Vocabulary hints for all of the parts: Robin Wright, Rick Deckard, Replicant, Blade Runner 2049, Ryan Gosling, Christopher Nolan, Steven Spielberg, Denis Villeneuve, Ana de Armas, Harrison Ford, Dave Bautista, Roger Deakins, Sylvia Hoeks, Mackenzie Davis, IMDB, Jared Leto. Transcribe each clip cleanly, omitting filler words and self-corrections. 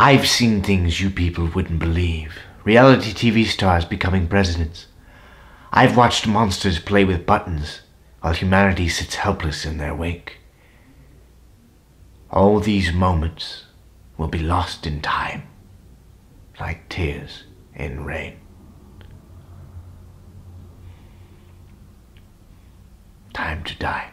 I've seen things you people wouldn't believe. Reality TV stars becoming presidents. I've watched monsters play with buttons while humanity sits helpless in their wake. All these moments will be lost in time, like tears in rain. Time to die.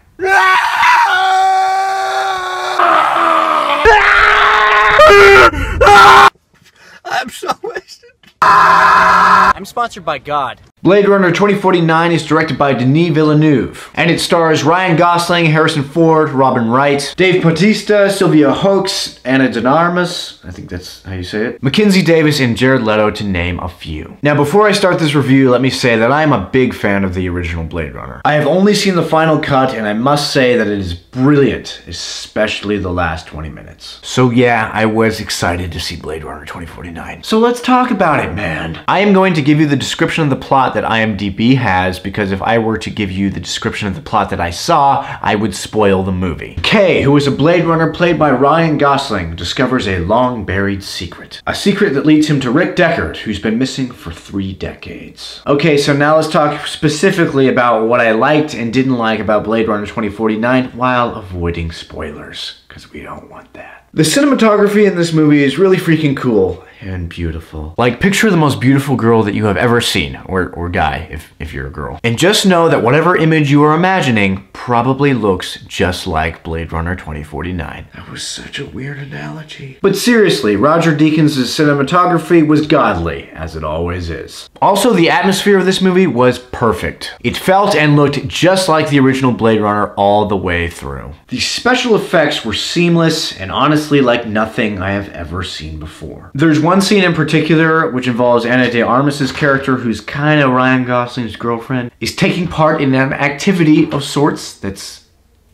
I'm so wasted. I'm sponsored by God. Blade Runner 2049 is directed by Denis Villeneuve, and it stars Ryan Gosling, Harrison Ford, Robin Wright, Dave Bautista, Sylvia Hoeks, Ana de Armas, I think that's how you say it, Mackenzie Davis, and Jared Leto, to name a few. Now, before I start this review, let me say that I am a big fan of the original Blade Runner. I have only seen the final cut, and I must say that it is brilliant, especially the last 20 minutes. So yeah, I was excited to see Blade Runner 2049. So let's talk about it, man. I am going to give you the description of the plot that IMDB has, because if I were to give you the description of the plot that I saw, I would spoil the movie. Kay, who is a Blade Runner played by Ryan Gosling, discovers a long-buried secret. A secret that leads him to Rick Deckard, who's been missing for 3 decades. Okay, so now let's talk specifically about what I liked and didn't like about Blade Runner 2049 while avoiding spoilers, because we don't want that. The cinematography in this movie is really freaking cool. And beautiful. Like, picture the most beautiful girl that you have ever seen, or guy, if you're a girl. And just know that whatever image you are imagining probably looks just like Blade Runner 2049. That was such a weird analogy. But seriously, Roger Deakins' cinematography was godly, as it always is. Also, the atmosphere of this movie was perfect. It felt and looked just like the original Blade Runner all the way through. The special effects were seamless and honestly like nothing I have ever seen before. There's one scene in particular, which involves Ana de Armas' character, who's kind of Ryan Gosling's girlfriend, is taking part in an activity of sorts that's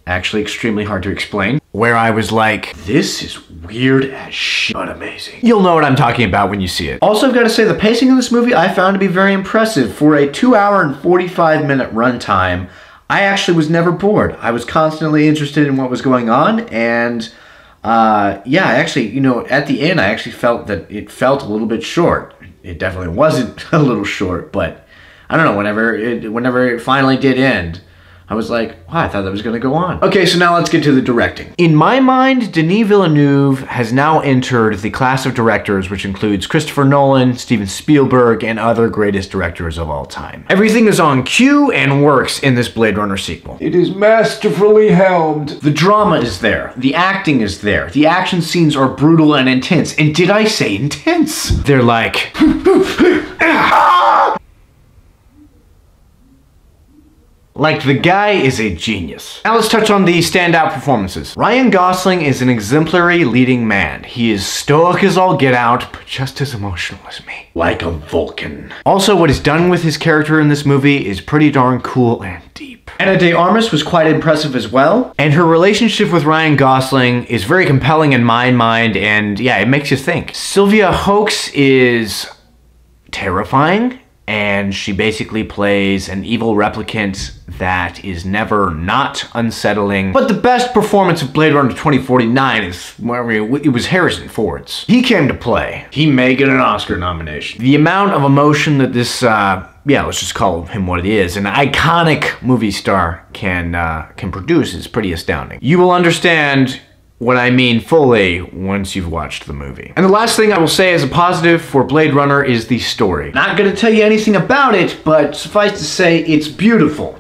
actually extremely hard to explain, where I was like, this is weird as shit, but amazing. You'll know what I'm talking about when you see it. Also, I've got to say, the pacing of this movie I found to be very impressive. For a 2-hour and 45-minute runtime, I actually was never bored. I was constantly interested in what was going on, and yeah, actually, you know, at the end, I actually felt that it felt a little bit short. It definitely wasn't a little short, but I don't know, whenever it finally did end, I was like, wow, I thought that was going to go on. Okay, so now let's get to the directing. In my mind, Denis Villeneuve has now entered the class of directors which includes Christopher Nolan, Steven Spielberg, and other greatest directors of all time. Everything is on cue and works in this Blade Runner sequel. It is masterfully helmed. The drama is there. The acting is there. The action scenes are brutal and intense. And did I say intense? They're like... Like, the guy is a genius. Now let's touch on the standout performances. Ryan Gosling is an exemplary leading man. He is stoic as all get out, but just as emotional as me. Like a Vulcan. Also, what is done with his character in this movie is pretty darn cool and deep. Ana de Armas was quite impressive as well. And her relationship with Ryan Gosling is very compelling in my mind, and yeah, it makes you think. Sylvia Hoeks is terrifying. And she basically plays an evil replicant that is never not unsettling. But the best performance of Blade Runner 2049 is, well, it was Harrison Ford's. He came to play. He may get an Oscar nomination. The amount of emotion that this, yeah, let's just call him what it is, an iconic movie star can produce is pretty astounding. You will understand what I mean fully once you've watched the movie. And the last thing I will say as a positive for Blade Runner is the story. Not gonna tell you anything about it, but suffice to say, it's beautiful.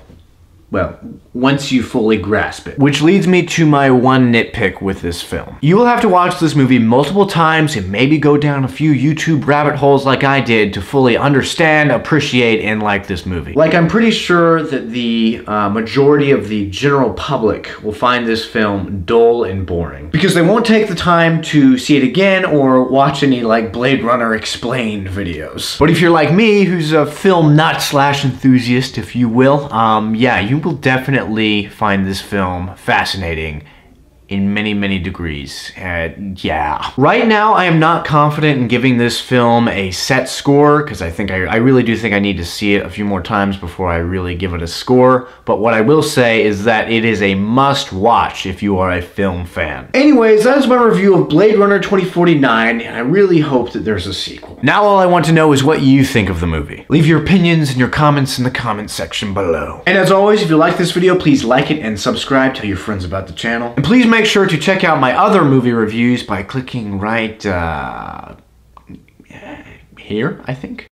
Well, once you fully grasp it. Which leads me to my one nitpick with this film. You will have to watch this movie multiple times and maybe go down a few YouTube rabbit holes like I did to fully understand, appreciate, and like this movie. Like, I'm pretty sure that the majority of the general public will find this film dull and boring, because they won't take the time to see it again or watch any, like, Blade Runner Explained videos. But if you're like me, who's a film nut slash enthusiast, if you will, yeah, you will definitely find this film fascinating in many, many degrees. Yeah. Right now, I am not confident in giving this film a set score, because I think I really do think I need to see it a few more times before I really give it a score. But what I will say is that it is a must-watch if you are a film fan. Anyways, that is my review of Blade Runner 2049, and I really hope that there's a sequel. Now all I want to know is what you think of the movie. Leave your opinions and your comments in the comment section below. And as always, if you like this video, please like it and subscribe. Tell your friends about the channel. And please make sure to check out my other movie reviews by clicking right here, I think.